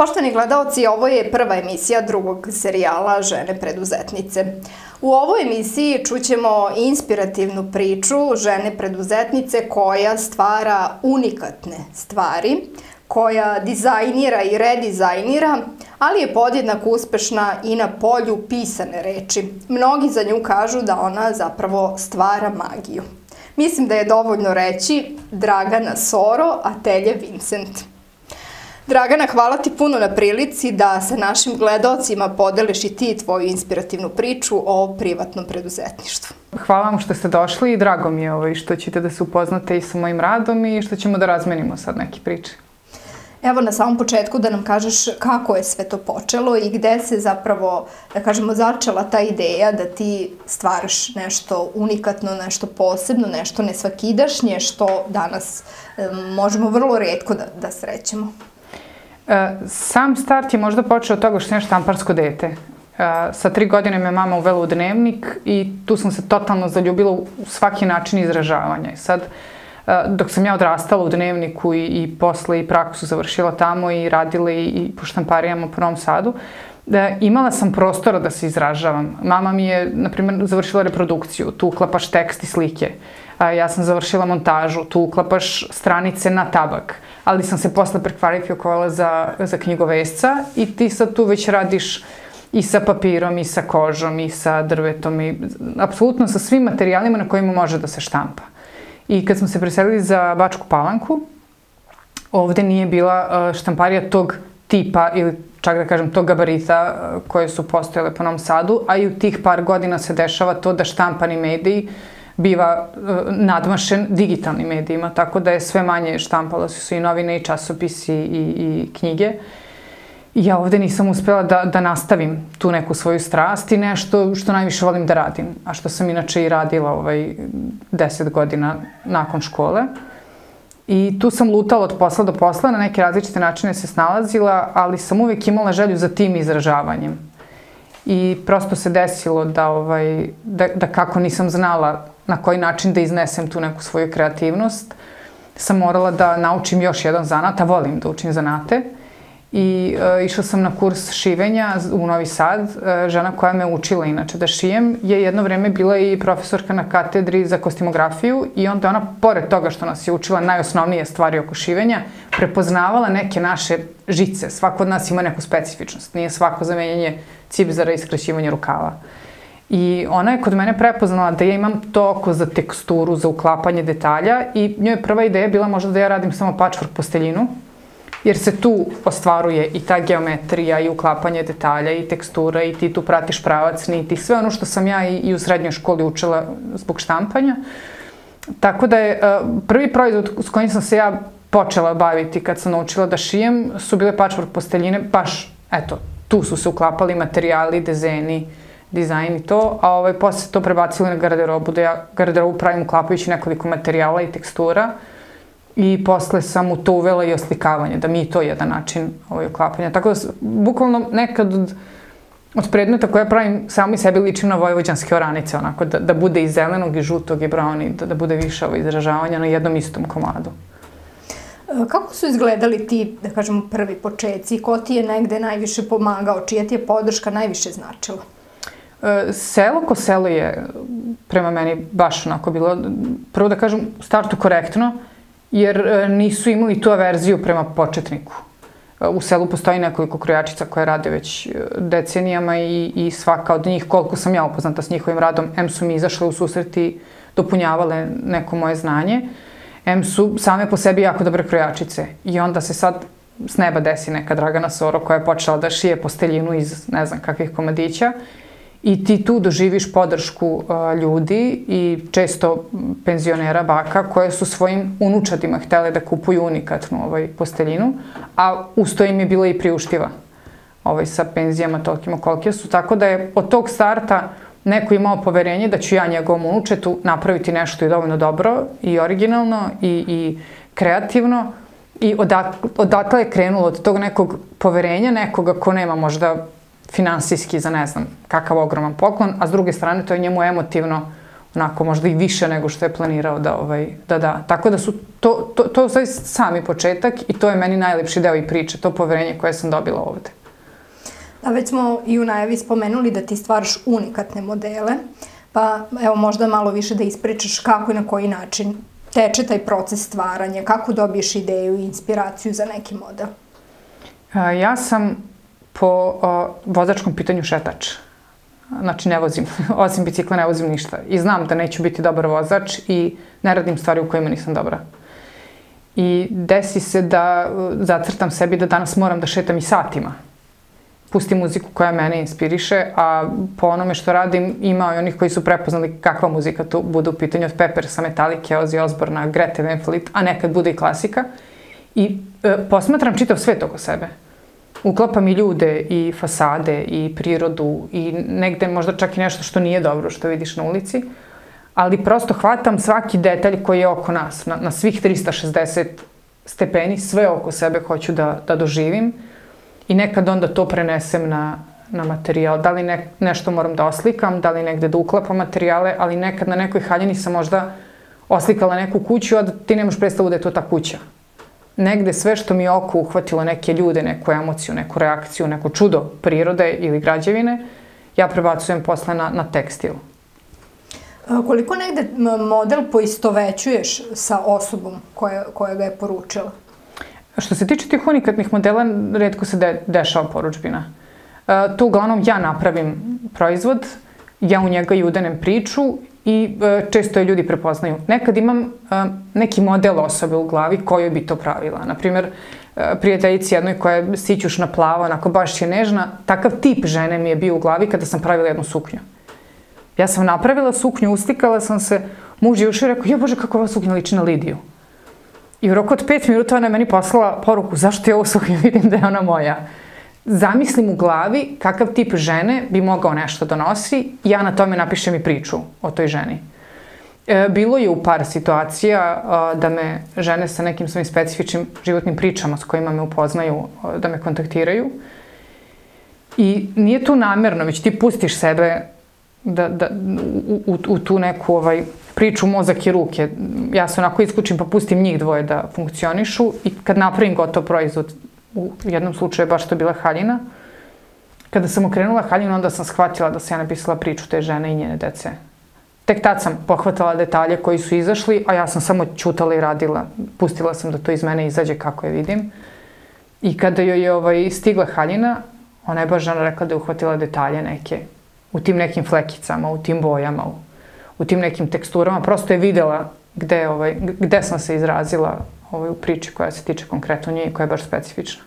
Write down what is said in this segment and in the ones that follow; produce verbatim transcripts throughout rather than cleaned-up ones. Poštovani gledaoci, ovo je prva emisija drugog serijala Žene preduzetnice. U ovoj emisiji čućemo inspirativnu priču žene preduzetnice koja stvara unikatne stvari, koja dizajnira i redizajnira, ali je podjednako uspešna i na polju pisane reči. Mnogi za nju kažu da ona zapravo stvara magiju. Mislim da je dovoljno reći Dragana Soro, Atelje Vinsent. Dragana, hvala ti puno na prilici da sa našim gledaocima podeliš i ti tvoju inspirativnu priču o privatnom preduzetništvu. Hvala vam što ste došli i drago mi je što ćete da se upoznate i sa mojim radom i što ćemo da razmenimo sad neke priče. Evo, na samom početku da nam kažeš kako je sve to počelo i gde se zapravo, da kažemo, začela ta ideja da ti stvaraš nešto unikatno, nešto posebno, nešto nesvakidašnje što danas možemo vrlo retko da srećemo. Sam start je možda počeo od toga što sam štamparsko dete. Sa tri godine me mama uvela u dnevnik i tu sam se totalno zaljubila u svaki način izražavanja. Sad, dok sam ja odrastala u dnevniku i posle i praksu završila tamo i radila i po štamparijama po Novom Sadu, imala sam prostora da se izražavam. Mama mi je, na primjer, završila reprodukciju, tu uklapaš tekst i slike. Ja sam završila montažu, tu uklapaš stranice na tabak, ali sam se posle prekvalifikovala za knjigovesca i ti sad tu već radiš i sa papirom, i sa kožom, i sa drvetom, i apsolutno sa svim materijalima na kojima može da se štampa. I kad smo se preselili za Bačku Palanku, ovde nije bila štamparija tog tipa ili čak da kažem tog gabarita koje su postojale po Novom Sadu, a i u tih par godina se dešava to da štampani mediji biva nadmašen digitalnim medijima, tako da je sve manje štampala su i novine i časopisi i knjige. Ja ovde nisam uspela da nastavim tu neku svoju strast i nešto što najviše volim da radim, a što sam inače i radila deset godina nakon škole. I tu sam lutala od posla do posla, na neke različite načine se snalazila, ali sam uvek imala želju za tim izražavanjem. I prosto se desilo da kako nisam znala na koji način da iznesem tu neku svoju kreativnost, sam morala da naučim još jedan zanat, a volim da učim zanate. I išla sam na kurs šivenja u Novi Sad. Žena koja me učila inače da šijem je jedno vreme bila i profesorka na katedri za kostimografiju i onda ona, pored toga što nas je učila najosnovnije stvari oko šivenja, prepoznavala neke naše žice. Svako od nas ima neku specifičnost. Nije svako zamenjanje cipzara i skraćivanje rukava. I ona je kod mene prepoznala da ja imam to oko za teksturu, za uklapanje detalja i njoj je prva ideja bila možda da ja radim samo patchwork posteljinu, jer se tu ostvaruje i ta geometrija i uklapanje detalja i tekstura i ti tu pratiš pravac niti, sve ono što sam ja i u srednjoj školi učila zbog štampanja. Tako da je prvi proizvod s kojim sam se ja počela baviti kad sam naučila da šijem su bile patchwork posteljine, baš, eto, tu su se uklapali materijali, dezeni, dizajn i to, a posle se to prebacilo na garderobu, da ja garderobu pravim uklapajući nekoliko materijala i tekstura i posle sam u to uvela i oslikavanje, da mi je to jedan način uklapanja. Tako da, bukvalno nekad od predmeta koje pravim samo i sebi ličim na vojvođanske oranice, onako, da bude i zelenog i žutog i brauni, da bude više izražavanja na jednom istom komadu. Kako su izgledali ti, da kažemo, prvi početci? Ko ti je negde najviše pomagao? Čija ti je podrška najviše značila? Selo ko selo je prema meni baš onako bilo, prvo da kažem, u startu korektno, jer nisu imali tu averziju prema početniku. U selu postoji nekoliko krojačica koje rade već decenijama i svaka od njih, koliko sam ja upoznata s njihovim radom, em su mi izašle u susret i dopunjavale neko moje znanje, em su same po sebi jako dobre krojačice. I onda se sad s neba desi neka Dragana Soro koja je počela da šije posteljinu iz ne znam kakvih komadića. I ti tu doživiš podršku ljudi i često penzionera, baka, koje su svojim unučadima htele da kupuju unikatnu posteljinu, a usto im je bila i priuštiva sa penzijama tolikima kolike su. Tako da je od tog starta neko imao poverenje da ću ja njegovom unučetu napraviti nešto i dovoljno dobro i originalno i kreativno. I odatle je krenulo od tog nekog poverenja, nekoga ko nema možda finansijski za ne znam kakav ogroman poklon, a s druge strane to je njemu emotivno onako možda i više nego što je planirao da da. Tako da su to sami početak i to je meni najlepši deo i priče, to poverenje koje sam dobila ovde. Da, već smo i u najavi spomenuli da ti stvaraš unikatne modele, pa evo možda malo više da ispričaš kako i na koji način teče taj proces stvaranja, kako dobiješ ideju i inspiraciju za neki model. Ja sam po vozačkom pitanju šetač. Znači, ne vozim. Osim bicikla ne vozim ništa. I znam da neću biti dobar vozač i ne radim stvari u kojima nisam dobra. I desi se da zacrtam sebi da danas moram da šetam i satima. Pustim muziku koja mene inspiriše, a po onome što radim ima i onih koji su prepoznali kakva muzika tu bude u pitanju, od Peppersa, Metallike, Ozzy Osborna, Grete Van Fleet, a nekad bude i klasika. I posmatram čitav svet oko sebe. Uklapam i ljude, i fasade, i prirodu, i negde možda čak i nešto što nije dobro što vidiš na ulici, ali prosto hvatam svaki detalj koji je oko nas, na svih trista šezdeset stepeni, sve oko sebe hoću da doživim i nekad onda to prenesem na materijal. Da li nešto moram da oslikam, da li negde da uklapam materijale, ali nekad na nekoj haljini sam možda oslikala neku kuću, a ti nemaš predstavu da je to ta kuća. Negde sve što mi je oko uhvatilo neke ljude, neku emociju, neku reakciju, neko čudo prirode ili građevine, ja prebacujem posle na tekstilu. Koliko negde model poistovećuješ sa osobom koja ga je poručila? Što se tiče tih unikatnih modela, redko se dešava poručbina. Tu uglavnom ja napravim proizvod, ja u njega i udenem priču i često je ljudi prepoznaju. Nekad imam neki model osobe u glavi kojoj bi to pravila. Naprimjer, prijateljici jednoj koja je sićušna, plava, onako baš je nežna, takav tip žene mi je bio u glavi kada sam pravila jednu suknju. Ja sam napravila suknju, uslikala sam se, muž je ušao i rekao, ja bože, kako ova suknja liči na Lidiju. I u roku od pet minuta ona je meni poslala poruku, zašto je ovo suknju, vidim da je ona moja. Zamislim u glavi kakav tip žene bi mogao nešto da nosi, ja na tome napišem i priču o toj ženi. Bilo je u par situacija da me žene sa nekim svojim specifičnim životnim pričama s kojima me upoznaju, da me kontaktiraju. I nije tu namerno, već ti pustiš sebe u tu neku priču mozak i ruke. Ja se onako isključim pa pustim njih dvoje da funkcionišu i kad napravim gotov proizvod, u jednom slučaju je baš to bila haljina. Kada sam okrenula haljinu, onda sam shvatila da sam ja napisala priču te žene i njene dece. Tek tad sam pohvatala detalje koji su izašli, a ja sam samo ćutala i radila. Pustila sam da to iz mene izađe kako je vidim. I kada joj je stigla haljina, ona je baš žena rekla da je uhvatila detalje neke. U tim nekim flekicama, u tim bojama, u tim nekim teksturama. Prosto je videla gde sam se izrazila u priči koja se tiče konkretno nje i koja je baš specifična.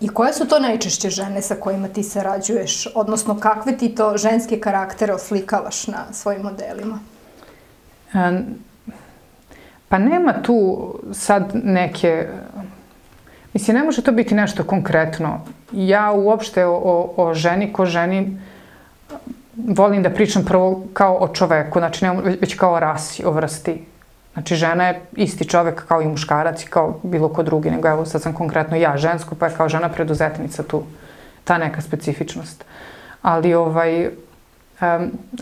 I koje su to najčešće žene sa kojima ti sarađuješ? Odnosno, kakve ti to ženske karaktere oslikavaš na svojim modelima? Pa nema tu sad neke... Mislim, ne može to biti nešto konkretno. Ja uopšte o ženi ko ženi volim da pričam prvo kao o čoveku, znači već kao o rasi, o vrsti. Znači, žena je isti čovek kao i muškarac i kao bilo ko drugi, nego evo sad sam konkretno ja žensko, pa je kao žena preduzetnica tu ta neka specifičnost. Ali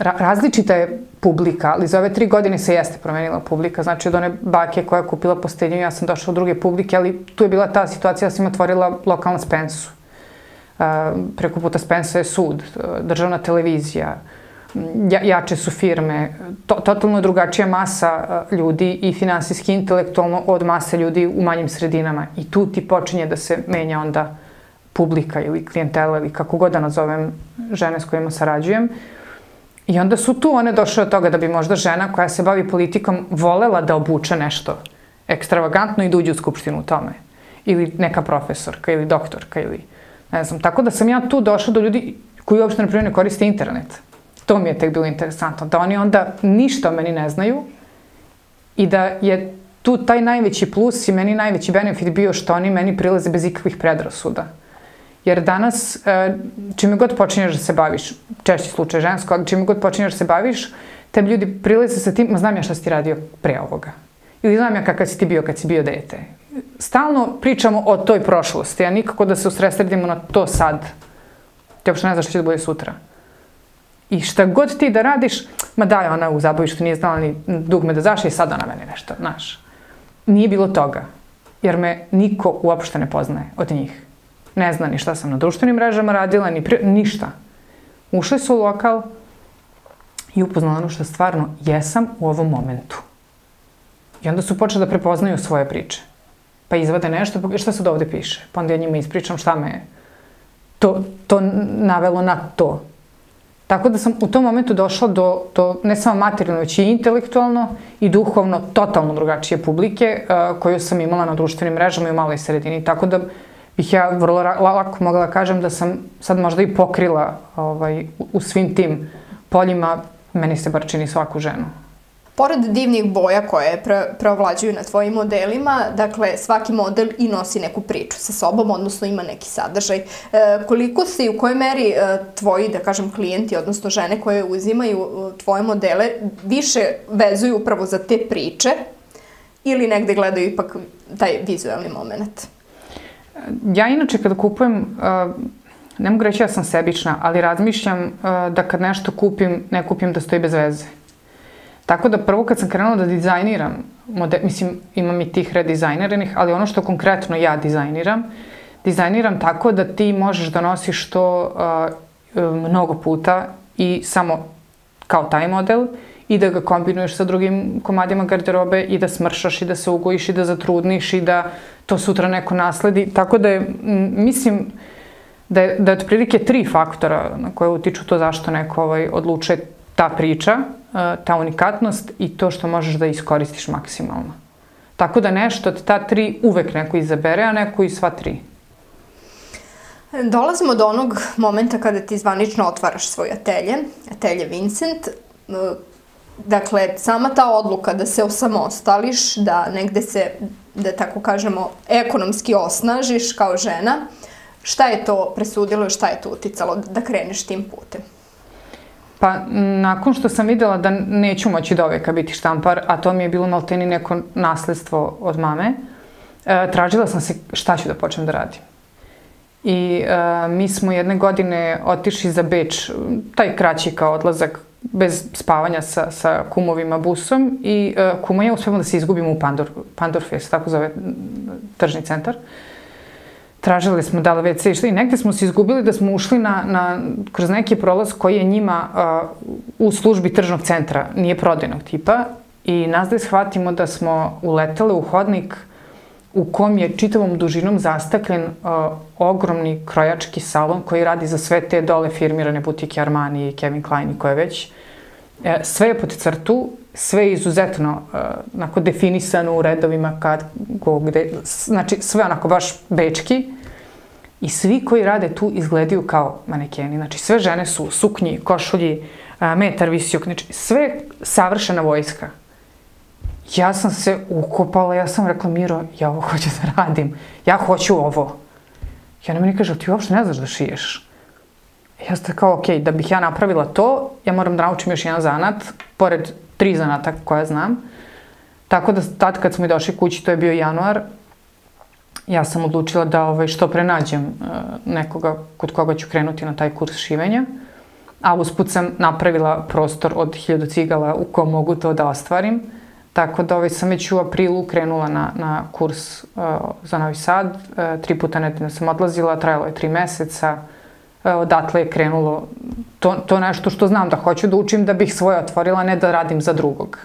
različita je publika, ali za ove tri godine se jeste promenila publika. Znači, od one bake koja je kupila postelju, ja sam došla od druge publike, ali tu je bila ta situacija da sam otvorila lokalnu Spensu. Preko puta Spensa je sud, državna televizija, jače su firme, totalno drugačija masa ljudi i finansijski intelektualno od mase ljudi u manjim sredinama. I tu ti počinje da se menja onda publika ili klijentela ili kako god da nazovem žene s kojima sarađujem. I onda su tu one došle od toga da bi možda žena koja se bavi politikom volela da obuče nešto ekstravagantno i da uđe u skupštinu u tome. Ili neka profesorka ili doktorka ili ne znam. Tako da sam ja tu došla do ljudi koji uopšte na primjer ne koriste internet. To mi je tek bilo interesantno, da oni onda ništa o meni ne znaju i da je tu taj najveći plus i meni najveći benefit bio što oni meni prilaze bez ikakvih predrasuda. Jer danas, čime god počinješ da se baviš, češći slučaj žensko, ali čime god počinješ da se baviš, tebi ljudi prilaze sa tim, ma znam ja šta si ti radio pre ovoga. Ili znam ja kakav si ti bio kad si bio dete. Stalno pričamo o toj prošlosti, a nikako da se usredsredimo na to sad. Ti uopšte ne znaš što će da bude sutra. I šta god ti da radiš, ma daj ona u zabavištu nije znala ni dugme da zašije, sad ona meni nešto, znaš. Nije bilo toga, jer me niko uopšte ne poznaje od njih. Ne zna ni šta sam na društvenim mrežama radila, ni ništa. Ušli su u lokal i upoznala ono što stvarno jesam u ovom momentu. I onda su počeli da prepoznaju svoje priče. Pa izvade nešto, šta sad ovde piše? Pa onda ja njima ispričam šta me to navelo na to. Tako da sam u tom momentu došla do, ne samo materijalno, već i intelektualno i duhovno, totalno drugačije publike koju sam imala na društvenim mrežama i u maloj sredini. Tako da bih ja vrlo lako mogla da kažem da sam sad možda i pokrila u svim tim poljima, meni se bar čini, svaku ženu. Pored divnih boja koje preovlađuju na tvojim modelima, dakle, svaki model i nosi neku priču sa sobom, odnosno ima neki sadržaj. Koliko se i u kojoj meri tvoji, da kažem, klijenti, odnosno žene koje uzimaju tvoje modele, više vezuju upravo za te priče ili negde gledaju ipak taj vizualni moment? Ja inače kada kupujem, ne mogu reći da sam sebična, ali razmišljam da kad nešto kupim, ne kupim da stoji bez veze. Tako da prvo kad sam krenula da dizajniram, mislim imam i tih redizajniranih, ali ono što konkretno ja dizajniram, dizajniram tako da ti možeš da nosiš to mnogo puta i samo kao taj model i da ga kombinuješ sa drugim komadima garderobe i da smršaš i da se ugojiš i da zatrudniš i da to sutra neko nasledi. Tako da je, mislim, da je otprilike tri faktora na koje utiču to zašto neko odluče ta priča, ta unikatnost i to što možeš da iskoristiš maksimalno. Tako da nešto od ta tri uvek neko izabere, a neko i sva tri. Dolazimo do onog momenta kada ti zvanično otvaraš svoj atelje, Atelje Vinsent. Dakle, sama ta odluka da se osamostališ, da negde se, da tako kažemo, ekonomski osnažiš kao žena, šta je to presudilo i šta je to uticalo da kreneš tim putem? Pa, nakon što sam videla da neću moći do veka biti štampar, a to mi je bilo malteni neko nasledstvo od mame, tražila sam se šta ću da počnem da radim. I mi smo jedne godine otišli za Beč, taj kraći kao odlazak, bez spavanja sa kumovima busom i kuma ja uspevamo da se izgubimo u Pandorfest, tako zove tržni centar. Tražili smo da li već se išli i negde smo se izgubili da smo ušli kroz neki prolaz koji je njima u službi tržnog centra, nije prodajnog tipa i nas da shvatimo da smo uletele u hodnik u kom je čitavom dužinom zastaklen ogromni krojački salon koji radi za sve te dole firmirane butike Armani i Kevin Kline i koje već. Sve je pod crtu, sve je izuzetno definisano u redovima kad go gde, znači sve onako baš bečki i svi koji rade tu izgledaju kao manekeni, znači sve žene su suknji, košulji, metar visok, znači sve savršena vojska. Ja sam se ukopala, ja sam rekla, Miro, ja ovo hoću da radim, ja hoću ovo. I ona meni kaže, ti uopšte ne znaš da šiješ. Ja sam kao, ok, da bih ja napravila to, ja moram da naučim još jedan zanat, pored tri zanata koja znam. Tako da tad kad smo i došli kući, to je bio januar, ja sam odlučila da što pre nađem nekoga kod koga ću krenuti na taj kurs šivenja. A usput sam napravila prostor od hiljadu cigala u kojem mogu to da ostvarim. Tako da sam već u aprilu krenula na kurs za Novi Sad. Tri puta nedeljno sam odlazila, trajalo je tri meseca. Odatle je krenulo to nešto što znam da hoću da učim, da bih svoje otvorila, ne da radim za drugog.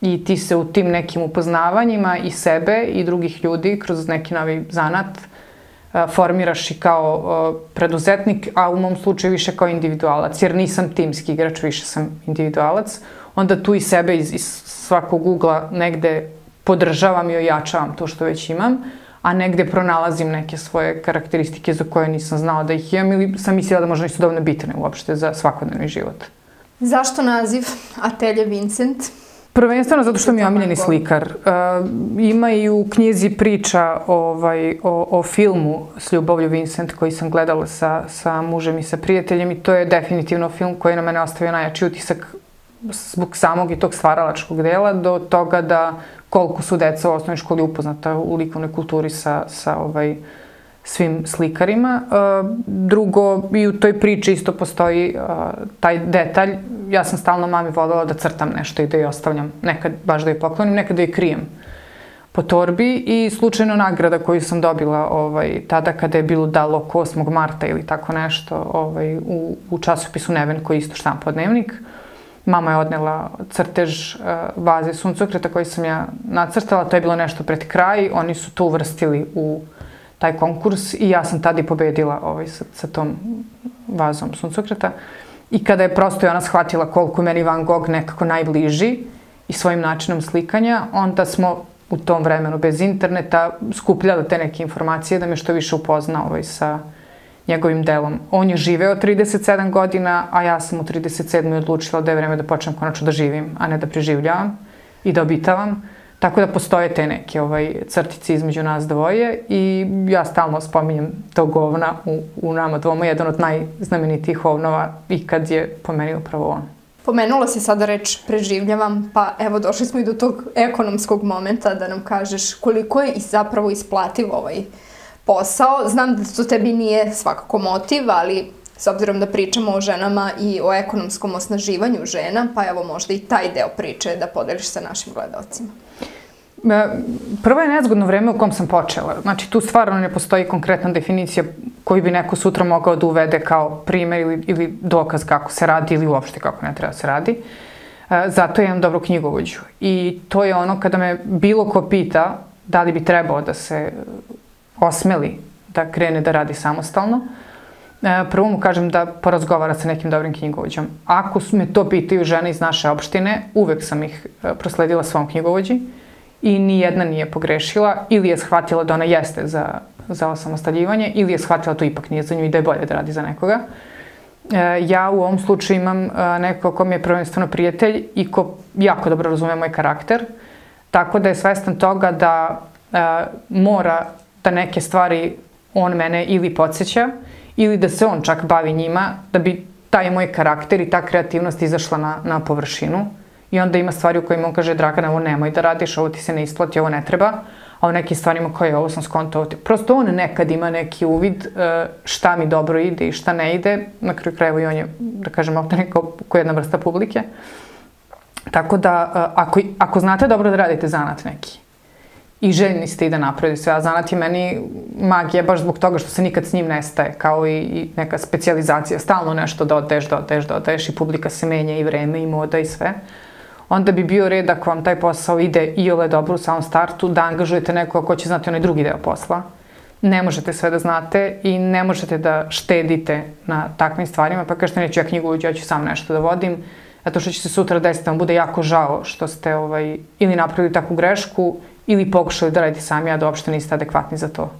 I ti se u tim nekim upoznavanjima i sebe i drugih ljudi kroz neki novi zanat formiraš i kao preduzetnik, a u mom slučaju više kao individualac, jer nisam timski igrač, više sam individualac. Onda tu i sebe iz svakog ugla negde podržavam i ojačavam to što već imam, a negde pronalazim neke svoje karakteristike za koje nisam znala da ih imam ili sam mislila da možda nisu dovoljno bitne uopšte za svakodnevni život. Zašto naziv Atelje Vinsent? Prvenstveno zato što mi je omiljeni slikar. Ima i u knjizi priča o filmu S ljubavlju Vinsent koji sam gledala sa mužem i sa prijateljem i to je definitivno film koji je na mene ostavio najjači utisak zbog samog i tog stvaralačkog dela do toga da koliko su deca u osnovnoj školi upoznata u likovnoj kulturi sa svim slikarima. Drugo, i u toj priči isto postoji taj detalj. Ja sam stalno mami voljela da crtam nešto i da je ostavljam. Nekad baš da je poklonim, nekad da je krijem po torbi, i slučajno nagrada koju sam dobila tada kada je bilo da oko osmog marta ili tako nešto u časopisu Neven, koji je isto štampa dnevnik. Mama je odnela crtež vaze suncokreta koji sam ja nacrtala. To je bilo nešto pred kraj. Oni su to uvrstili u taj konkurs i ja sam tada i pobedila sa tom vazom suncokreta. I kada je prosto i ona shvatila koliko meni Van Gogh nekako najbliži i svojim načinom slikanja, onda smo u tom vremenu bez interneta skupljala te neke informacije da me što više upozna sa njegovim delom. On je živeo trideset sedam godina, a ja sam u trideset sedmoj odlučila da je vreme da počnem konačno da živim, a ne da preživljavam i da obitavam. Tako da postoje te neke crtice između nas dvoje i ja stalno spominjem tog ovna u nama dvoma, jedan od najznamenitijih ovnova i kad je pomenio upravo on. Pomenula si sada reč preživljavam, pa evo došli smo i do tog ekonomskog momenta da nam kažeš koliko je zapravo isplativ ovaj posao. Znam da to tebi nije svakako motiv, ali s obzirom da pričamo o ženama i o ekonomskom osnaživanju žena, pa evo možda i taj deo priče da podeliš sa našim gledalcima. Prvo je nezgodno vreme u kom sam počela. Znači, tu stvarno ne postoji konkretna definicija koju bi neko sutra mogao da uvede kao primer ili dokaz kako se radi ili uopšte kako ne treba se radi. Zato ja imam dobru knjigovođu. I to je ono kada me bilo ko pita da li bi trebao da se osmeli da krene da radi samostalno, prvo mu kažem da porazgovara sa nekim dobrim knjigovođom. Ako me to pitaju žene iz naše opštine, uvek sam ih prosledila svom knjigovođi i nijedna nije pogrešila, ili je shvatila da ona jeste za osamostaljivanje, ili je shvatila da to ipak nije za nju i da je bolje da radi za nekoga. Ja u ovom slučaju imam neko ko mi je prvenstveno prijatelj i ko jako dobro razume moj karakter, tako da je svestan toga da mora da neke stvari on mene ili podsjeća, ili da se on čak bavi njima, da bi taj moj karakter i ta kreativnost izašla na površinu. I onda ima stvari u kojima on kaže, Dragana, ovo nemoj da radiš, ovo ti se ne isplati, ovo ne treba, a u nekim stvarima koje je ovo sam skontao. Prosto on nekad ima neki uvid šta mi dobro ide i šta ne ide. Na kraju krajeva i on je, da kažem, opet neko koja je jedna vrsta publike. Tako da, ako znate dobro da radite zanat neki i željni ste i da napravite sve, a zanat je meni magija baš zbog toga što se nikad s njim nestaje, kao i neka specijalizacija, stalno nešto da odeš, da odeš, da odeš i publika se menja i vreme i moda i sve. Onda bi bio red, ako vam taj posao ide iole dobro u samom startu, da angažujete nekoga ko će znati onaj drugi deo posla. Ne možete sve da znate i ne možete da štedite na takvim stvarima, pa kažete neću ja knjigovođu, ja ću sam nešto da vodim, zato što će se sutra desiti, vam bude jako žao što ste ili napravili takvu grešku ili pokušali da radite sami, a da uopšte niste adekvatni za to.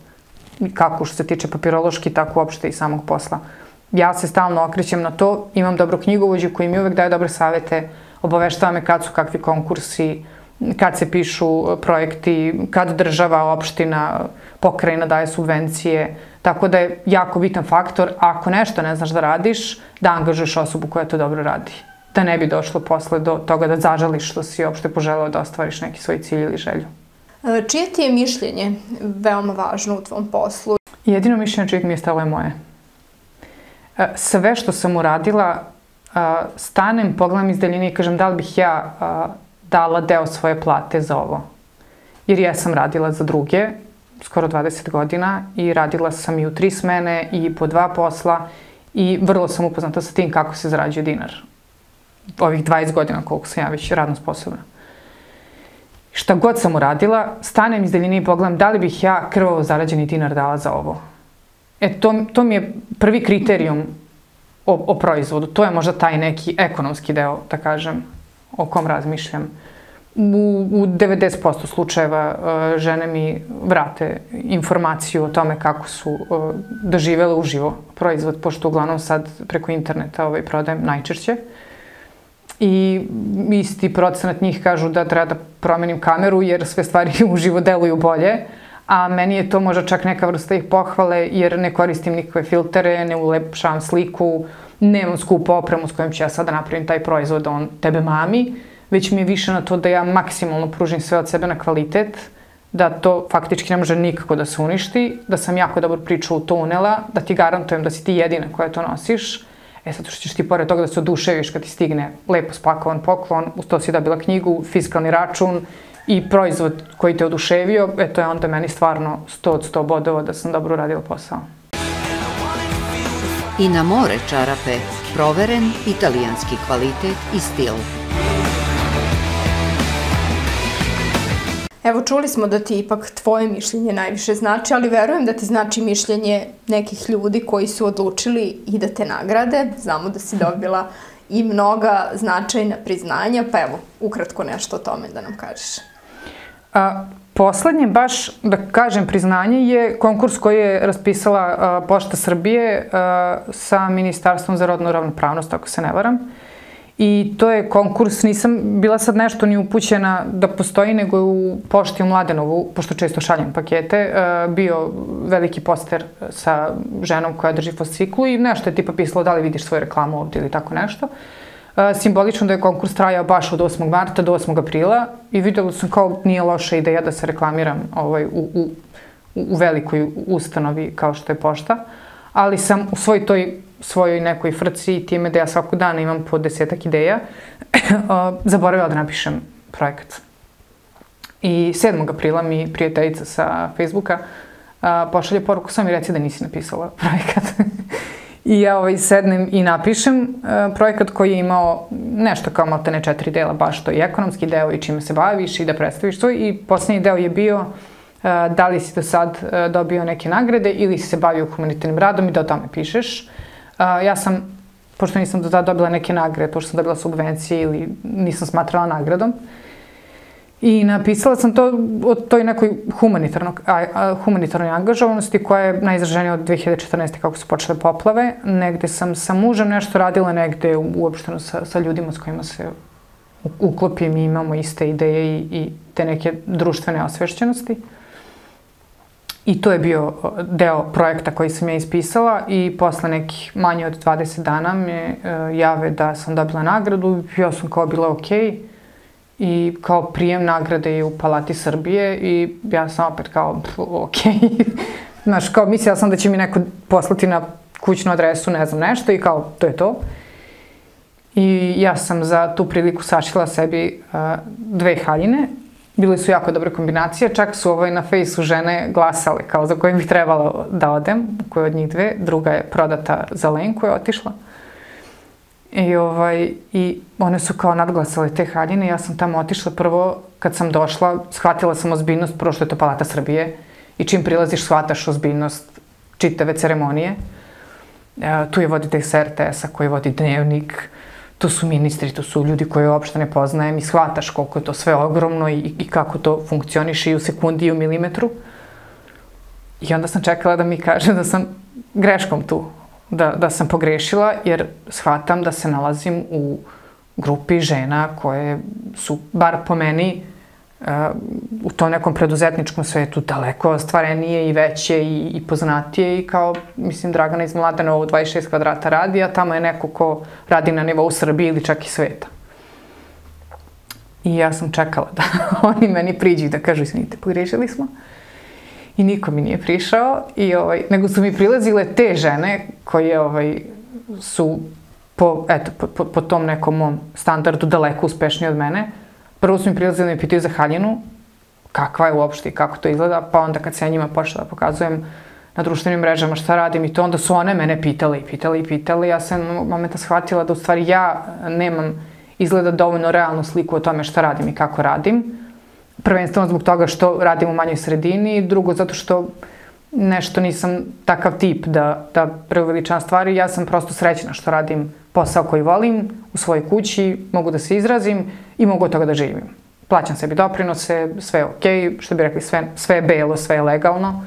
Kako što se tiče papirološki, tako uopšte i samog posla. Ja se stalno okrećem na to, imam dobro knjigovođu koji mi uvek daje dobre savete, obaveštava me kad su kakvi konkursi, kad se pišu projekti, kad država, opština, pokrajina daje subvencije. Tako da je jako bitan faktor, ako nešto ne znaš da radiš, da angažuješ osobu koja to dobro radi. Da ne bi došlo posle do toga da zažališ što si uopšte poželeo da ostvariš neki svoj cilj ili želju. Čije ti je mišljenje veoma važno u tvom poslu? Jedino mišljenje čijeg mi je stalo je moje. Sve što sam uradila, stanem, pogledam iz daljine i kažem da li bih ja dala deo svoje plate za ovo. Jer ja sam radila za druge skoro dvadeset godina i radila sam i u tri smene i po dva posla i vrlo sam upoznata sa tim kako se zarađuje dinar. Ovih dvadeset godina koliko sam ja već radno sposobna. Šta god sam uradila, stanem iz daljine i pogledam da li bih ja krvavo zarađeni dinar dala za ovo. E, to mi je prvi kriterijum o proizvodu. To je možda taj neki ekonomski deo, da kažem, o kom razmišljam. U devedeset posto slučajeva žene mi vrate informaciju o tome kako su doživele uživo proizvod, pošto uglavnom sad preko interneta prodajem najčešće. I isti procenat njih kažu da treba da promenim kameru jer sve stvari uživo deluju bolje. A meni je to možda čak neka vrsta ih pohvale jer ne koristim nikakve filtere, ne ulepšavam sliku, nemam skupu opremu s kojom ću ja sad da napravim taj proizvod da on tebe mami, već mi je više na to da ja maksimalno pružim sve od sebe na kvalitet, da to faktički ne može nikako da se uništi, da sam jako dobro priču utonela, da ti garantujem da si ti jedina koja to nosiš. E sad što ćeš ti pored toga da se oduševiš kad ti stigne lepo spakovan poklon, uz to si dobila knjigu, fiskalni račun i proizvod koji te oduševio, e to je onda meni stvarno sto od sto bodova da sam dobro uradila posao. I na more čarape, proveren italijanski kvalitet i stil. Evo, čuli smo da ti ipak tvoje mišljenje najviše znači, ali verujem da ti znači mišljenje nekih ljudi koji su odlučili i da te nagrade. Znamo da si dobila i mnoga značajna priznanja, pa evo, ukratko nešto o tome da nam kažeš. A, poslednje, baš da kažem, priznanje je konkurs koji je raspisala a, Pošta Srbije a, sa Ministarstvom za rodnu ravnopravnost, ako se ne varam. I to je konkurs, nisam bila sad nešto ni upućena da postoji, nego je u pošti u Mladenovu, pošto često šaljem pakete, bio veliki poster sa ženom koja drži fasciklu i nešto je tipa pisalo da li vidiš svoju reklamu ovdje ili tako nešto. Simbolično da je konkurs trajao baš od osmog marta do osmog aprila i vidjela sam kao nije loša ideja da se reklamiram ovaj, u, u, u velikoj ustanovi kao što je pošta, ali sam u svoj toj svojoj nekoj frci i time da ja svaku dana imam po desetak ideja, zaboravila da napišem projekat. I sedmog aprila mi prijateljica sa Facebooka pošalje poruku, sam mi reci da nisi napisala projekat. I ja ovaj sednem i napišem projekat koji je imao nešto kao maltene četiri dela, baš to i ekonomski deo i čime se baviš i da predstaviš to. I posljednji deo je bio da li si do sad dobio neke nagrade ili si se bavio humanitarnim radom i da o tome pišeš. Ja sam, pošto nisam do tada dobila neke nagrade, pošto sam dobila subvencije ili nisam smatrala nagradom, i napisala sam to o toj nekoj humanitarnoj angažovanosti koja je najizraženija od dve hiljade četrnaeste. kako su počele poplave. Negde sam sa mužem nešto radila, negde uopšteno sa ljudima s kojima se uklopim i imamo iste ideje i te neke društvene osvešćenosti. I to je bio deo projekta koji sam ja ispisala i posle nekih manje od dvadeset dana me jave da sam dobila nagradu. Ja sam kao bila okej i kao prijem nagrade je u Palati Srbije i ja sam opet kao okej. Znaš, kao mislila sam da će mi neko poslati na kućnu adresu, ne znam nešto i kao to je to. I ja sam za tu priliku sašila sebi dve haljine. Bile su jako dobre kombinacije, čak su ovaj na fejsu žene glasale kao za kojim bih trebalo da odem, koje od njih dve, druga je prodata za Len koja je otišla. I, ovaj, i one su kao nadglasale te haljine, ja sam tamo otišla prvo, kad sam došla, shvatila sam ozbiljnost, prvo što je to Palata Srbije i čim prilaziš shvataš ozbiljnost čitave ceremonije. E, tu je vodi D S R T S-a koji vodi dnevnik. To su ministri, to su ljudi koje uopšte ne poznajem i shvataš koliko je to sve ogromno i, i kako to funkcioniše i u sekundi i u milimetru. I onda sam čekala da mi kaže da sam greškom tu, da, da sam pogrešila, jer shvatam da se nalazim u grupi žena koje su, bar po meni, uh, u tom nekom preduzetničkom svetu daleko ostvarenije i veće i, i poznatije i kao, mislim, Dragana iz Mladenova dvadeset šest kvadrata radi, a tamo je neko ko radi na nivou Srbije ili čak i sveta. I ja sam čekala da oni meni priđu i da kažu, izvinite, pogrešili smo. I niko mi nije prišao, i, ovaj, nego su mi prilazile te žene koje ovaj, su po, eto, po, po, po tom nekom mom standardu daleko uspešnije od mene. Prvo su mi prilazili da me pitaju za haljinu, kakva je uopšte i kako to izgleda, pa onda kad se ja njima počela da pokazujem na društvenim mrežama šta radim i to, onda su one mene pitale i pitale i pitale. Ja sam u momentu shvatila da u stvari ja nemam izgleda dovoljno realnu sliku o tome šta radim i kako radim. Prvenstveno zbog toga što radim u manjoj sredini i drugo zato što nešto nisam takav tip da, da preuveličam stvari. Ja sam prosto srećna što radim posao koji volim, u svojoj kući, mogu da se izrazim i mogu od toga da živim. Plaćam sebi doprinose, sve je okej, što bi rekli, sve, sve je belo, sve je legalno.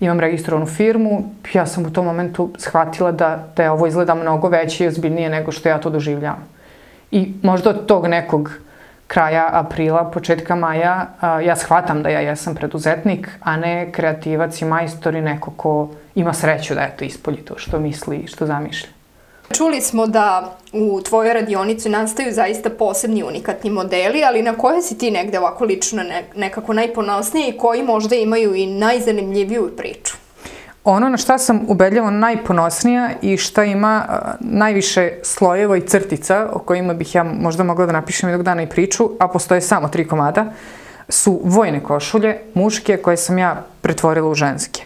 Imam registrovanu firmu, ja sam u tom momentu shvatila da, da je ovo izgleda mnogo veće i ozbiljnije nego što ja to doživljavam. I možda od tog nekog kraja aprila, početka maja, a, ja shvatam da ja jesam preduzetnik, a ne kreativac i majstor i neko ko ima sreću da je to ispolji to što misli i što zamišlja. Čuli smo da u tvojoj radionici nastaju zaista posebni unikatni modeli, ali na koje si ti negde ovako lično nekako najponosniji i koji možda imaju i najzanimljiviju priču? Ono na šta sam ubedljivo najponosnija i šta ima najviše slojeva i crtica, o kojima bih ja možda mogla da napišem jednog dana i priču, a postoje samo tri komada, su vojne košulje, muške, koje sam ja pretvorila u ženske.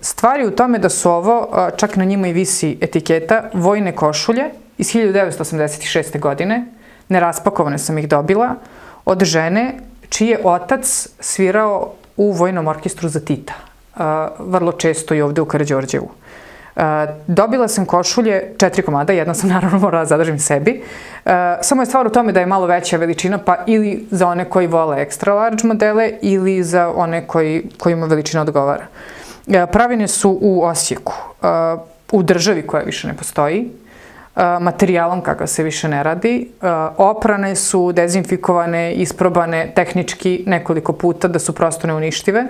Stvar je u tome da su ovo, čak na njima i visi etiketa, vojne košulje iz hiljadu devetsto osamdeset šeste. godine, neraspakovane sam ih dobila, od žene čiji je otac svirao u vojnom orkestru za Tita, vrlo često i ovde u Karađorđevu. Dobila sam košulje, četiri komada, jedna sam naravno morala zadržim sebi. Samo je stvar u tome da je malo veća veličina, pa ili za one koji vole extra large modele ili za one kojima veličina odgovara. Pravine su u Osijeku, u državi koja više ne postoji, materijalom kakav se više ne radi. Oprane su, dezinfikovane, isprobane tehnički nekoliko puta da su prosto neuništive.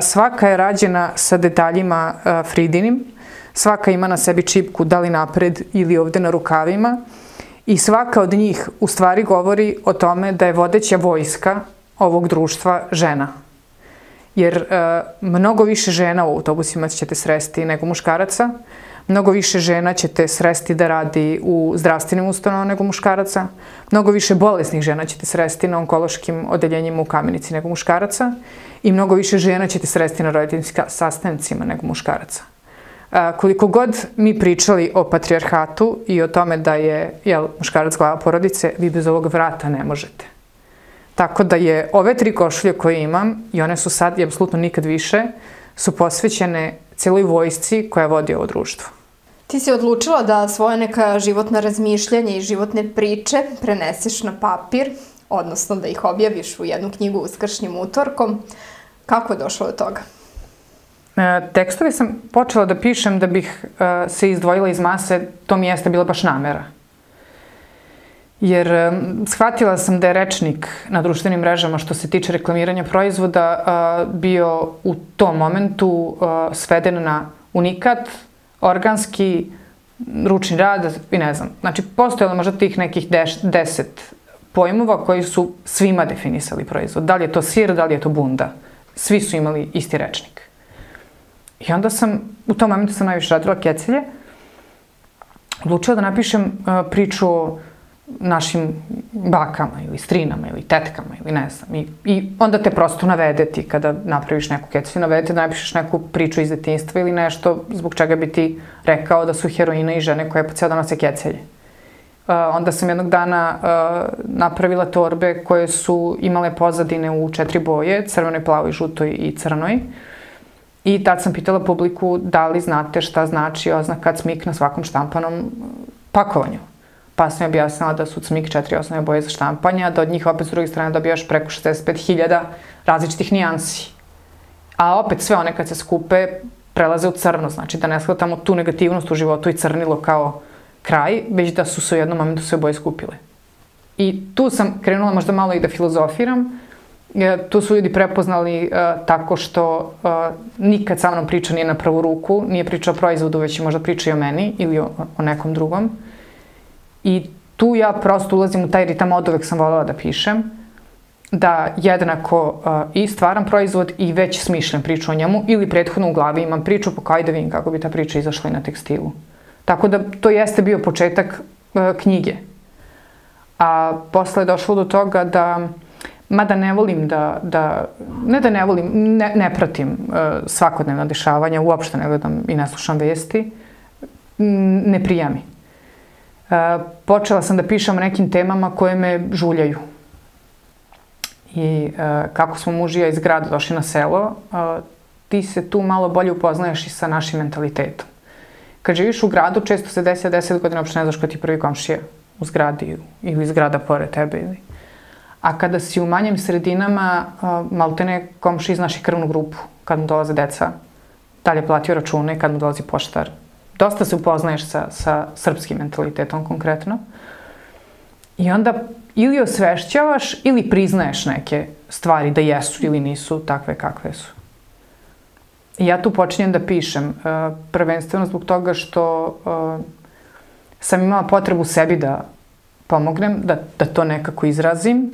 Svaka je rađena sa detaljima Fridinim, svaka ima na sebi čipku, da li napred ili ovde na rukavima, i svaka od njih u stvari govori o tome da je vodeća vojska ovog društva žena. Jer mnogo više žena u autobusima ćete sresti nego muškaraca, mnogo više žena ćete sresti da radi u zdravstvenim ustanovama nego muškaraca, mnogo više bolesnih žena ćete sresti na onkološkim odeljenjima u Kamenici nego muškaraca i mnogo više žena ćete sresti na roditeljskim sastancima nego muškaraca. Koliko god mi pričali o patrijarhatu i o tome da je muškarac glava porodice, vi bez ovog vrata ne možete. Tako da je ove tri košulje koje imam, i one su sad i apsolutno nikad više, su posvećene cijeloj vojsci koja vodi ovo društvo. Ti si odlučila da svoje neka životna razmišljanja i životne priče preneseš na papir, odnosno da ih objaviš u jednu knjigu Uskršnjim utorkom. Kako je došlo do toga? Tekstove sam počela da pišem da bih se izdvojila iz mase, to mi jeste bila baš namera. Jer shvatila sam da je rečnik na društvenim mrežama što se tiče reklamiranja proizvoda bio u tom momentu sveden na unikat, organski, ručni rad i ne znam. Znači, postojalo možda tih nekih deset pojmova koji su svima definisali proizvod. Da li je to sir, da li je to bunda. Svi su imali isti rečnik. I onda sam, u tom momentu sam najviše radila kecelje, odlučila da napišem priču o našim bakama ili strinama ili tetkama ili ne znam. I onda te prosto navedeti kada napraviš neku kecelju, navedete da napišeš neku priču iz detinjstva ili nešto zbog čega bi ti rekao da su heroine i žene koje po cijel dan nose kecelje. Onda sam jednog dana napravila torbe koje su imale pozadine u četiri boje, crvenoj, plavoj, žutoj i crnoj. I tad sam pitala publiku da li znate šta znači oznaka C M Y K na svakom štampanom pakovanju. Pa sam je objasnila da su C M Y K četiri osnovne boje za štampanje, da od njih opet s druge strane dobijaš preko šezdeset pet hiljada različitih nijansi. A opet sve one kad se skupe prelaze u crno, znači da ne shvatamo tu negativnost u životu i crnilo kao kraj, već da su se u jednom momentu sve boje skupile. I tu sam krenula možda malo i da filozofiram. Tu su ljudi prepoznali tako što nikad sa mnom priča nije na prvu ruku, nije priča o proizvodu, već možda priča i o meni ili o nekom drugom. I tu ja prosto ulazim u taj ritam, od uvek sam voljela da pišem, da jednako i stvaram proizvod i već smišljam priču o njemu ili prethodno u glavi imam priču, pa ajde da vidim kako bi ta priča izašla i na tekstilu. Tako da to jeste bio početak knjige. A posle je došlo do toga da mada ne volim da, ne da ne volim, ne pratim svakodnevna dešavanja, uopšte ne gledam i ne slušam vijesti, ne prija mi. Počela sam da pišem o nekim temama koje me žuljaju. I kako smo mužija iz grada došli na selo, ti se tu malo bolje upoznaješ i sa našim mentalitetom. Kad živiš u gradu, često se desi deset godina, uopšte ne znaš ko ti prvi komšija u zgradi ili iz grada pored tebe ili... A kada si u manjim sredinama, maltene komši iz naše krvnu grupu, kad mu dolaze deca, da li je platio račune, kad mu dolazi poštar. Dosta se upoznaješ sa srpskim mentalitetom konkretno. I onda ili osvešćavaš ili priznaješ neke stvari da jesu ili nisu takve kakve su. ja tu počinjem da pišem. Prvenstveno zbog toga što sam imala potrebu sebi da pomognem, da to nekako izrazim.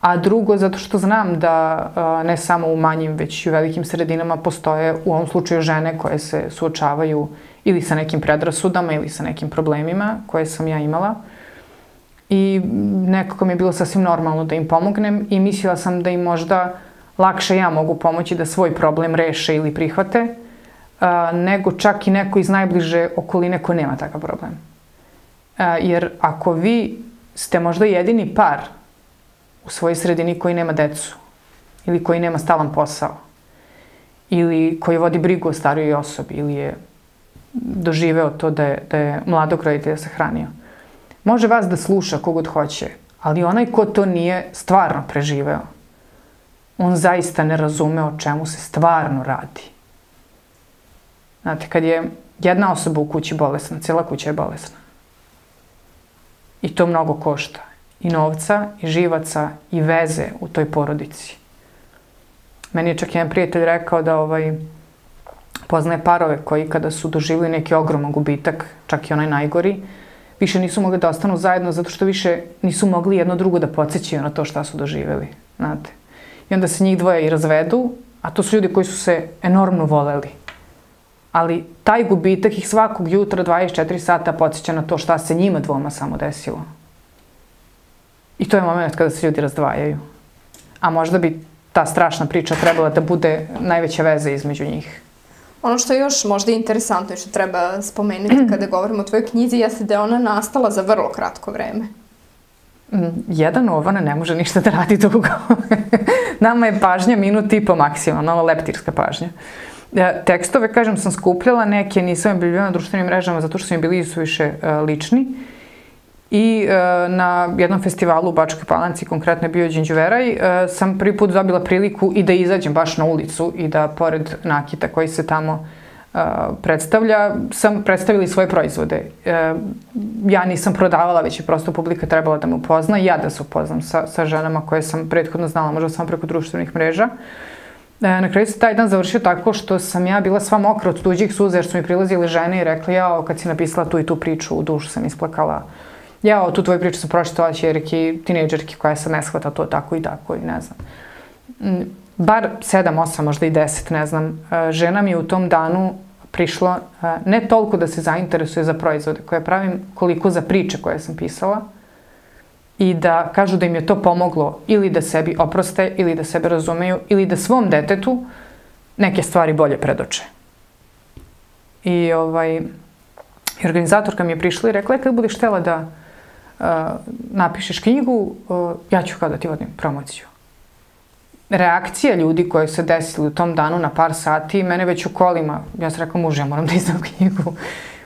A drugo, zato što znam da ne samo u manjim, već i u velikim sredinama postoje u ovom slučaju žene koje se suočavaju ili sa nekim predrasudama ili sa nekim problemima koje sam ja imala. I nekako mi je bilo sasvim normalno da im pomognem i mislila sam da im možda lakše ja mogu pomoći da svoj problem reše ili prihvate, nego čak i neko iz najbliže okoline ko nema takav problem. Jer ako vi ste možda jedini par u svojoj sredini koji nema decu ili koji nema stalan posao ili koji vodi brigu o starijoj osobi ili je doživeo to da je mladog roditelja sahranio, može vas da sluša kogod hoće, ali onaj ko to nije stvarno preživeo, on zaista ne razume o čemu se stvarno radi. Znate, kad je jedna osoba u kući bolesna, cijela kuća je bolesna. I to mnogo košta. I novca, i živaca, i veze u toj porodici. Meni je čak jedan prijatelj rekao da poznaje parove koji kada su doživjeli neki ogroman gubitak, čak i onaj najgori, više nisu mogli da ostanu zajedno zato što više nisu mogli jedno drugo da podsjećaju na to šta su doživjeli. Znate. I onda se njih dvoje i razvedu, a to su ljudi koji su se enormno voleli. Ali taj gubitak ih svakog jutra dvadeset četiri sata podsjeća na to šta se njima dvoma samo desilo. I to je moment kada se ljudi razdvajaju. A možda bi ta strašna priča trebala da bude najveća veza između njih. Ono što je još možda interesantno i što treba spomenuti kada govorimo o tvojoj knjizi jeste da je ona nastala za vrlo kratko vreme. Jedan ovana ne može ništa da radi dugo. Nama je pažnja minut i po maksimalno, ona leptirska pažnja. Tekstove, kažem, sam skupljala, neke nisam objavljivala na društvenim mrežama zato što su mi bili suviše lični. I na jednom festivalu u Bačkoj Palanci, konkretno je bio Đinđuveraj, sam prvi put dobila priliku i da izađem baš na ulicu i da pored nakita koji se tamo predstavlja, sam predstavila svoje proizvode. Ja nisam prodavala, već je prosto publika trebala da me upozna i ja da se upoznam sa ženama koje sam prethodno znala, možda samo preko društvenih mreža. Na kraju se taj dan završio tako što sam ja bila sva mokra od tuđih suza jer su mi prilazile žene i rekli, jao, kad si napisala tu i tu priču, u dušu sam isplakala, jao, tu tvoju priču sam pročitala ćerki, tinejdžerki koja sad ne shvata to tako i tako i ne znam. Bar sedam, osam, možda i deset, ne znam, žena mi je u tom danu prišlo ne toliko da se zainteresuje za proizvode koje pravim, koliko za priče koje sam pisala i da kažu da im je to pomoglo ili da sebi oproste, ili da sebe razumeju, ili da svom detetu neke stvari bolje predoče. I organizatorka mi je prišla i rekla, kada budeš htjela da napišeš knjigu, ja ću kao da ti vodim promociju. Reakcija ljudi koji se desili u tom danu na par sati, mene već u kolima, ja sam rekla, muže, ja moram da izdam knjigu,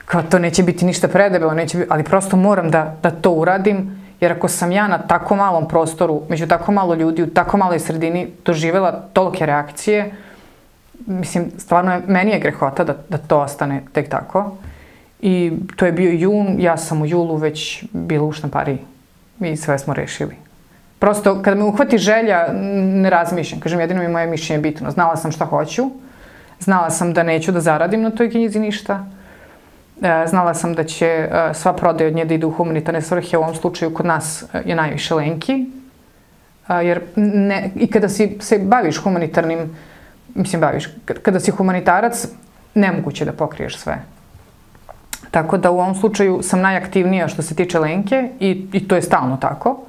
kao to neće biti ništa predebelo, ali prosto moram da to uradim, jer ako sam ja na tako malom prostoru, među tako malo ljudi, u tako maloj sredini doživjela tolike reakcije, mislim, stvarno meni je grehota da to ostane tek tako. I to je bio jun, ja sam u julu već bila u štampariji i sve smo rešili. Prosto, kada me uhvati želja, ne razmišljam. Kažem, jedino mi moje mišljenje je bitno. Znala sam šta hoću, znala sam da neću da zaradim na toj knjizi ništa, znala sam da će sva prodaja od nje da ide u humanitarne svrhe, u ovom slučaju kod nas je najviše Lenki, jer i kada se baviš humanitarnim, mislim baviš, kada si humanitarac, nemoguće da pokriješ sve. Tako da u ovom slučaju sam najaktivnija što se tiče Lenke i to je stalno tako.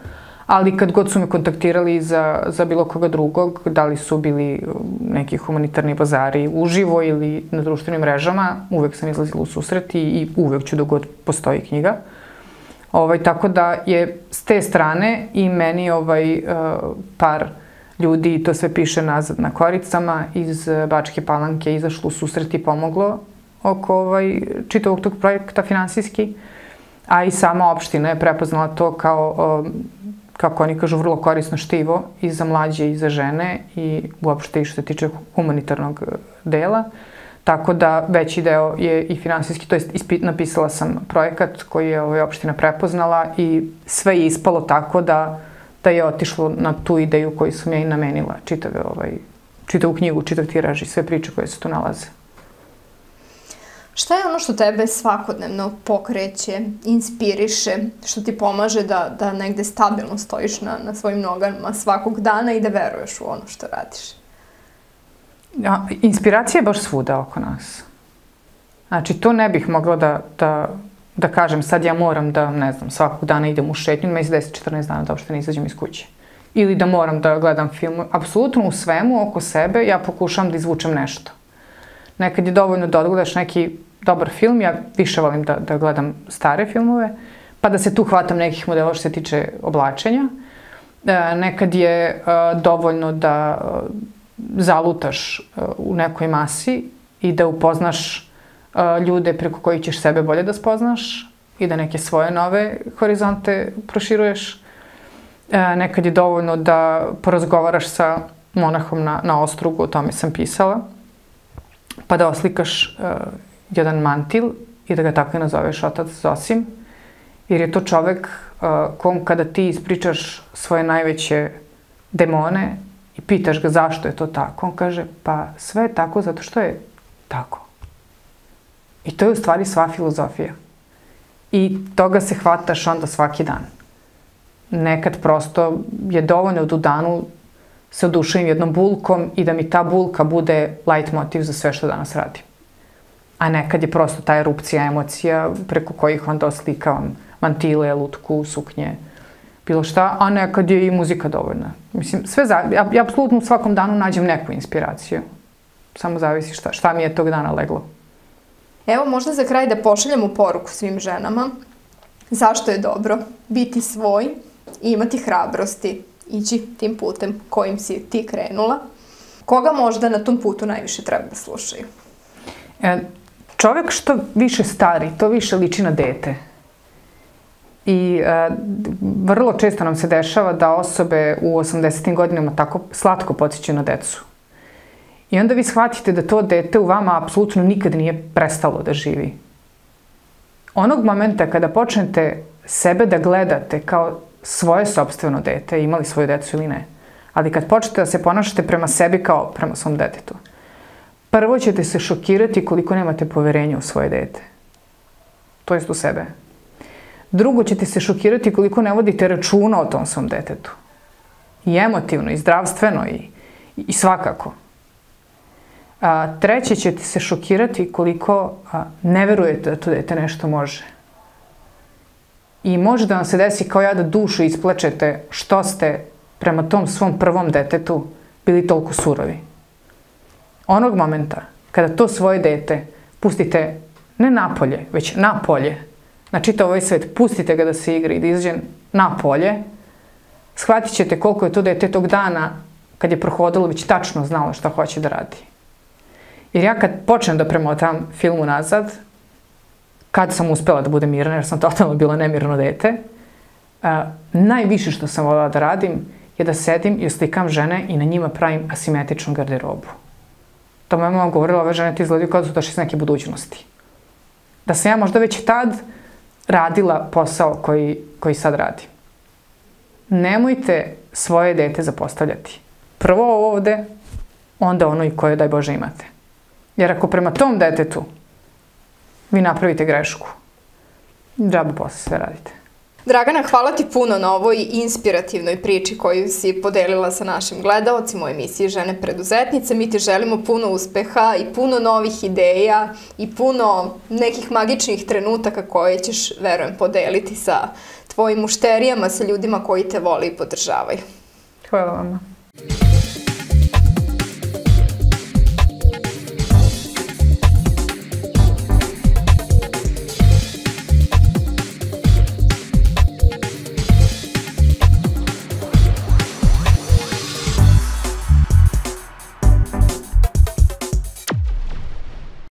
Ali kad god su me kontaktirali za bilo koga drugog, da li su bili neki humanitarni bazari uživo ili na društvenim mrežama, uvek sam izlazila u susret i uvek ću dok god postoji knjiga. Tako da je s te strane i meni par ljudi, to sve piše nazad na koricama, iz Bačke Palanke izašlo u susret i pomoglo oko čitavog tog projekta finansijski, a i sama opština je prepoznala to kao, kako oni kažu, vrlo korisno štivo i za mlađe i za žene i uopšte i što se tiče humanitarnog dela. Tako da veći deo je i finansijski, to je napisala sam projekat koji je opština prepoznala i sve je ispalo tako da je otišlo na tu ideju koju sam ja i namenila, čitave čitavu knjigu, čitav tiraž i sve priče koje se tu nalaze. Šta je ono što tebe svakodnevno pokreće, inspiriše, što ti pomaže da, da negde stabilno stojiš na, na svojim nogama svakog dana i da veruješ u ono što radiš? Ja, inspiracija je baš svuda oko nas. Znači, to ne bih mogla da, da, da kažem, sad ja moram da, ne znam, svakog dana idem u šetnju, meni se deset do četrnaest dana da uopšte ne izađem iz kuće. Ili da moram da gledam film. Apsolutno u svemu oko sebe ja pokušam da izvučem nešto. Nekad je dovoljno da odgledaš neki dobar film, ja više volim da, da gledam stare filmove, pa da se tu hvatam nekih modela što se tiče oblačenja. E, nekad je e, dovoljno da e, zalutaš e, u nekoj masi i da upoznaš e, ljude preko kojih ćeš sebe bolje da spoznaš i da neke svoje nove horizonte proširuješ. E, nekad je dovoljno da porazgovaraš sa monahom na, na ostrugu, o tome sam pisala, pa da oslikaš uh, jedan mantil i da ga tako i nazoveš Otac Zosim, jer je to čovek uh, kom kada ti ispričaš svoje najveće demone i pitaš ga zašto je to tako, on kaže pa sve je tako zato što je tako. I to je u stvari sva filozofija. I toga se hvataš onda svaki dan. Nekad prosto je dovoljno da u danu se oduševim jednom bulkom i da mi ta bulka bude light motiv za sve što danas radim. A nekad je prosto ta erupcija emocija preko kojih onda oslikavam mantile, lutku, suknje, bilo šta, a nekad je i muzika dovoljna. Mislim, sve za... Ja, ja apsolutno u svakom danu nađem neku inspiraciju. Samo zavisi šta, šta mi je tog dana leglo. Evo možda za kraj da pošaljemo poruku svim ženama. Zašto je dobro biti svoj i imati hrabrosti ići tim putem kojim si ti krenula? Koga možda na tom putu najviše treba da slušaju? E, čovjek što više stari, to više liči na dete. I e, vrlo često nam se dešava da osobe u osamdesetim godinama tako slatko podsjećaju na decu. I onda vi shvatite da to dete u vama apsolutno nikad nije prestalo da živi. Onog momenta kada počnete sebe da gledate kao svoje sopstveno dete, imali svoju decu ili ne. Ali kad počnete da se ponašate prema sebi kao prema svom detetu, prvo ćete se šokirati koliko nemate poverenja u svoje dete. To jest u sebe. Drugo ćete se šokirati koliko ne vodite računa o tom svom detetu. I emotivno, i zdravstveno, i, i svakako. A, treće ćete se šokirati koliko a, ne verujete da to dete nešto može. I može da vam se desi kao ja da dušu isplačete što ste prema tom svom prvom detetu bili toliko surovi. Onog momenta kada to svoje dete pustite ne napolje, već na polje, na čitav ovaj svet, pustite ga da se igra i da izađe na polje, shvatit ćete koliko je to dete tog dana kad je prohodilo već tačno znalo šta hoće da radi. Jer ja kad počnem da premotam film unazad, kad sam uspela da budem mirna, jer sam totalno bila nemirno dete, uh, najviše što sam voljela da radim je da sedim i oslikam žene i na njima pravim asimetričnu garderobu. To moja mama govorila, ove žene ti izgledaju kao da su došli iz neke budućnosti. Da sam ja možda već tad radila posao koji, koji sad radim. Nemojte svoje dete zapostavljati. Prvo ovde, onda ono i koje, daj Bože, imate. Jer ako prema tom detetu vi napravite grešku, džabu posle sve radite. Dragana, hvala ti puno na ovoj inspirativnoj priči koju si podelila sa našim gledaocima u emisiji Žene preduzetnice. Mi ti želimo puno uspeha i puno novih ideja i puno nekih magičnih trenutaka koje ćeš, verujem, podeliti sa tvojim mušterijama, sa ljudima koji te vole i podržavaju. Hvala vam.